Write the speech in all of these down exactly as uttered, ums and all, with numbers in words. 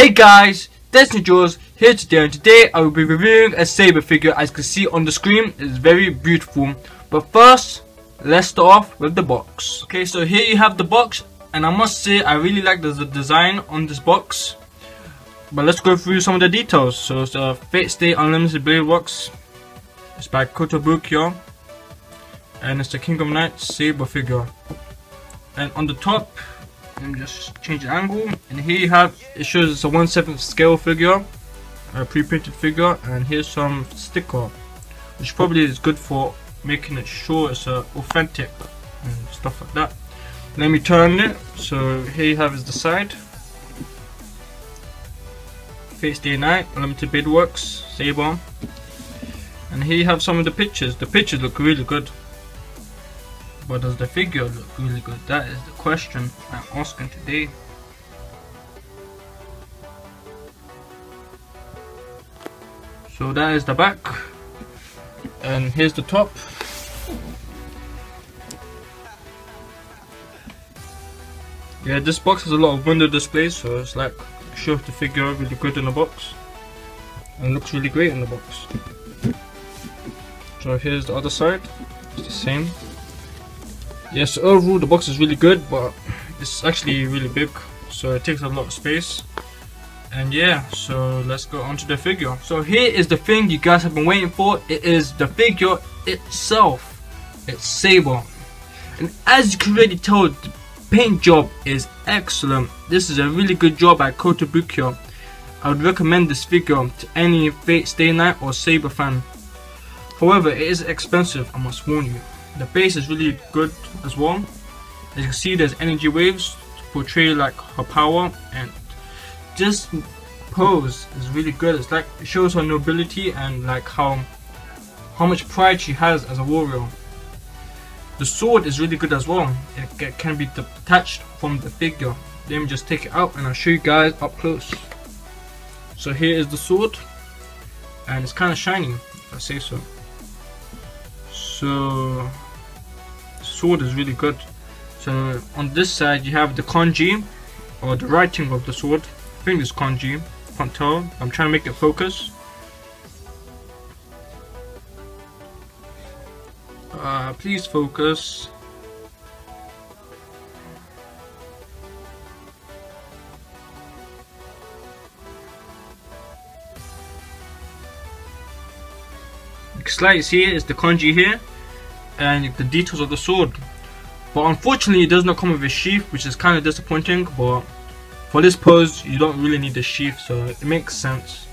Hey guys, Destiny Drawers here today, and today I will be reviewing a Saber figure. As you can see on the screen, it's very beautiful. But first, let's start off with the box. Okay, so here you have the box, and I must say I really like the, the design on this box. But let's go through some of the details. So it's a Fate/Stay Night Unlimited Blade Works. It's by Kotobukiya, and it's the King of Knights Saber figure. And on the top, let me just change the angle, and here you have, it shows it's a one seventh scale figure, a pre-printed figure, and here's some sticker, which probably is good for making it sure it's uh, authentic and stuff like that. Let me turn it. So here you have is the side, Fate/Stay Night Unlimited Blade Works Saber, and here you have some of the pictures. The pictures look really good. But does the figure look really good? That is the question I'm asking today. So that is the back, and here's the top. Yeah, this box has a lot of window displays, so it's like shows the figure really good in the box, and looks really great in the box. So here's the other side. It's the same. Yes, overall the box is really good, but it's actually really big, so it takes a lot of space. And yeah, so let's go on to the figure. So here is the thing you guys have been waiting for. It is the figure itself. It's Saber, and as you can already tell, the paint job is excellent. This is a really good job by Kotobukiya. I would recommend this figure to any Fate/Stay Night or Saber fan. However, it is expensive, I must warn you. The base is really good as well. As you can see, there's energy waves to portray like her power, and this pose is really good. It's like it shows her nobility and like how how much pride she has as a warrior. The sword is really good as well. It can be detached from the figure. Let me just take it out and I'll show you guys up close. So here is the sword, and it's kind of shiny, if I say so. So sword is really good. So on this side you have the kanji, or the writing of the sword. I think it's kanji, can't tell. I'm trying to make it focus. Uh, please focus. Slides here is the kanji here, and the details of the sword. But unfortunately, it does not come with a sheath, which is kind of disappointing. But for this pose, you don't really need a sheath, so it makes sense.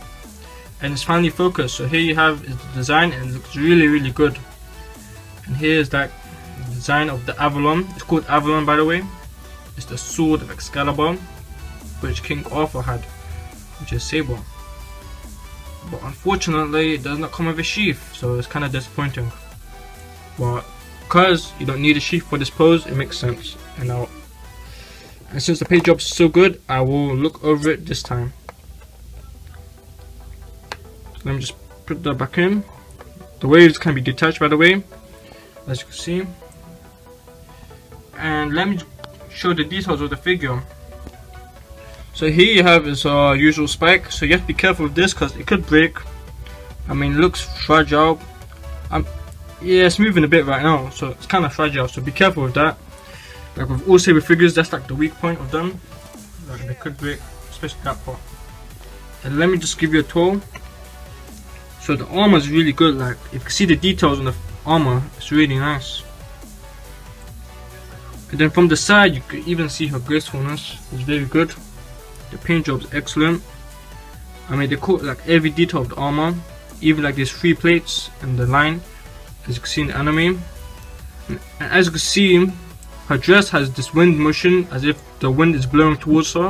And it's finally focused. So here you have is the design, and it looks really, really good. And here is that design of the Avalon. It's called Avalon, by the way. It's the sword of Excalibur, which King Arthur had, which is Saber. But unfortunately, it does not come with a sheath, so it's kind of disappointing. But because you don't need a sheath for this pose, it makes sense. And, I'll, and since the paint job is so good, I will look over it this time. Let me just put that back in. The waves can be detached, by the way, as you can see. And let me show the details of the figure. So here you have is our usual spike, so you have to be careful with this because it could break. I mean, it looks fragile. Um, yeah, it's moving a bit right now, so it's kind of fragile, so be careful with that. Like with all Saber figures, that's like the weak point of them. Like they could break, especially that part. And let me just give you a tour. So the armor is really good, like you can see the details on the armor, it's really nice. And then from the side, you can even see her gracefulness, it's very good. The paint job is excellent. I mean, they coat like every detail of the armor, even like these three plates and the line, as you can see in the anime. And as you can see, her dress has this wind motion, as if the wind is blowing towards her,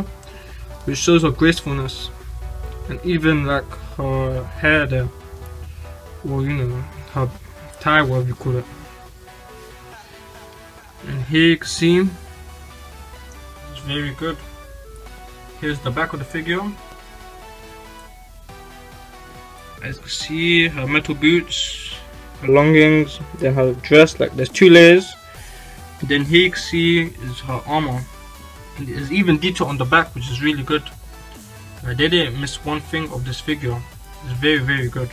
which shows her gracefulness. And even like her hair there, or you know, her tie, whatever you call it. And here you can see, it's very good. Here's the back of the figure. As you can see, her metal boots, her leggings, then her dress, like there's two layers. And then here you can see is her armor. And there's even detail on the back, which is really good. I didn't miss one thing of this figure. It's very, very good.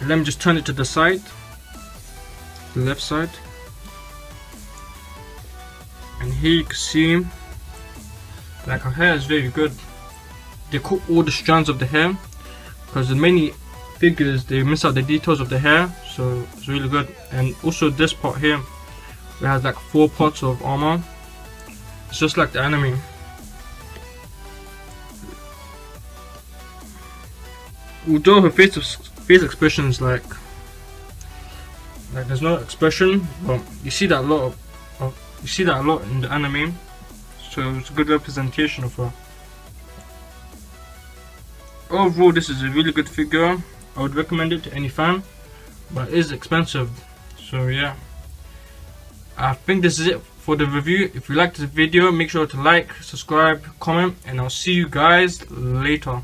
And let me just turn it to the side, the left side, and here you can see like her hair is very good. They cut all the strands of the hair because in many figures they miss out the details of the hair, so it's really good. And also this part here, it has like four parts of armor. It's just like the anime. Although her face face expression is like like there's no expression, but you see that a lot of, of you see that a lot in the anime, so it's a good representation of her. Overall, this is a really good figure. I would recommend it to any fan, but it is expensive. So yeah, I think this is it for the review. If you liked this video, make sure to like, subscribe, comment, and I'll see you guys later.